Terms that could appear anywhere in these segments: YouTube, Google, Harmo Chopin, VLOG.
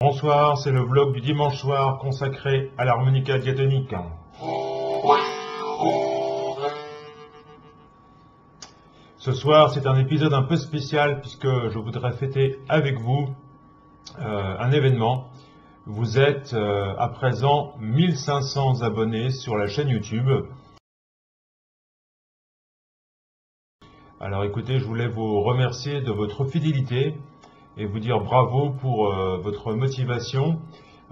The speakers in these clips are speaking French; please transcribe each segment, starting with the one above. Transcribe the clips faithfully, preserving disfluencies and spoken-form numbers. Bonsoir, c'est le vlog du dimanche soir consacré à l'harmonica diatonique. Ce soir, c'est un épisode un peu spécial puisque je voudrais fêter avec vous euh, un événement. Vous êtes euh, à présent mille cinq cents abonnés sur la chaîne YouTube. Alors écoutez, je voulais vous remercier de votre fidélité et vous dire bravo pour euh, votre motivation.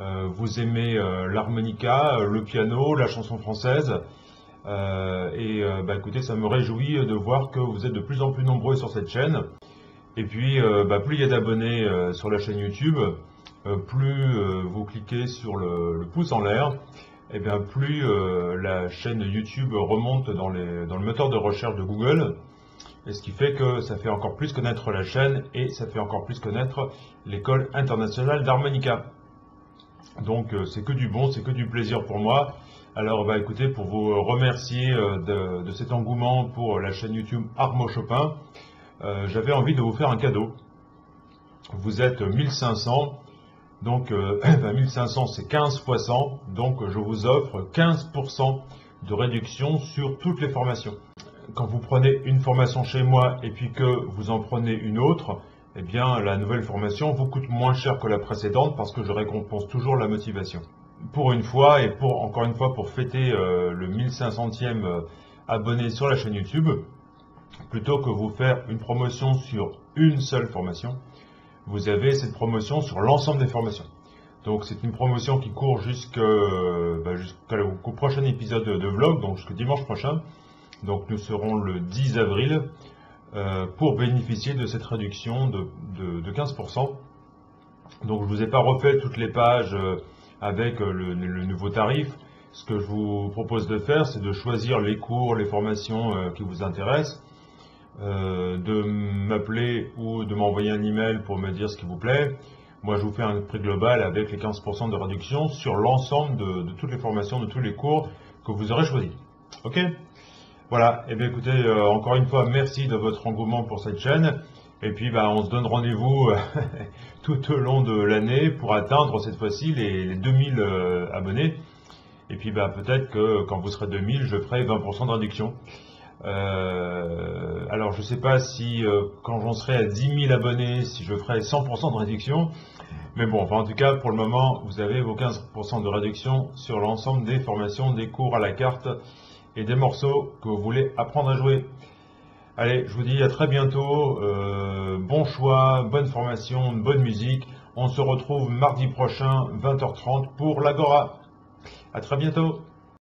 Euh, vous aimez euh, l'harmonica, le piano, la chanson française. Euh, et euh, bah, écoutez, ça me réjouit de voir que vous êtes de plus en plus nombreux sur cette chaîne. Et puis, euh, bah, plus il y a d'abonnés euh, sur la chaîne YouTube, euh, plus euh, vous cliquez sur le, le pouce en l'air, et bien plus euh, la chaîne YouTube remonte dans, les, dans le moteur de recherche de Google. Et ce qui fait que ça fait encore plus connaître la chaîne et ça fait encore plus connaître l'école internationale d'harmonica. Donc c'est que du bon, c'est que du plaisir pour moi. Alors bah écoutez, pour vous remercier de, de cet engouement pour la chaîne YouTube Harmo Chopin, euh, j'avais envie de vous faire un cadeau. Vous êtes mille cinq cents, donc euh, bah, mille cinq cents c'est quinze fois cent, donc je vous offre quinze pour cent de réduction sur toutes les formations. Quand vous prenez une formation chez moi et puis que vous en prenez une autre, eh bien la nouvelle formation vous coûte moins cher que la précédente parce que je récompense toujours la motivation. Pour une fois et pour encore une fois pour fêter euh, le mille cinq centième euh, abonné sur la chaîne YouTube, plutôt que vous faire une promotion sur une seule formation, vous avez cette promotion sur l'ensemble des formations. Donc c'est une promotion qui court jusqu'au euh, bah, jusqu'au prochain épisode de vlog, donc jusqu'au dimanche prochain. Donc nous serons le dix avril euh, pour bénéficier de cette réduction de, de, de quinze pour cent. Donc je ne vous ai pas refait toutes les pages euh, avec euh, le, le nouveau tarif. Ce que je vous propose de faire, c'est de choisir les cours, les formations euh, qui vous intéressent, euh, de m'appeler ou de m'envoyer un email pour me dire ce qui vous plaît. Moi je vous fais un prix global avec les quinze pour cent de réduction sur l'ensemble de, de toutes les formations, de tous les cours que vous aurez choisis. Ok ? Voilà, et eh bien écoutez, euh, encore une fois, merci de votre engouement pour cette chaîne. Et puis, bah, on se donne rendez-vous tout au long de l'année pour atteindre cette fois-ci les, les deux mille euh, abonnés. Et puis, bah, peut-être que quand vous serez deux mille, je ferai vingt pour cent de réduction. Euh, alors, je ne sais pas si euh, quand j'en serai à dix mille abonnés, si je ferai cent pour cent de réduction. Mais bon, enfin, en tout cas, pour le moment, vous avez vos quinze pour cent de réduction sur l'ensemble des formations, des cours à la carte et des morceaux que vous voulez apprendre à jouer. Allez, je vous dis à très bientôt, euh, bon choix, bonne formation, bonne musique. On se retrouve mardi prochain, vingt heures trente, pour l'Agora. À très bientôt.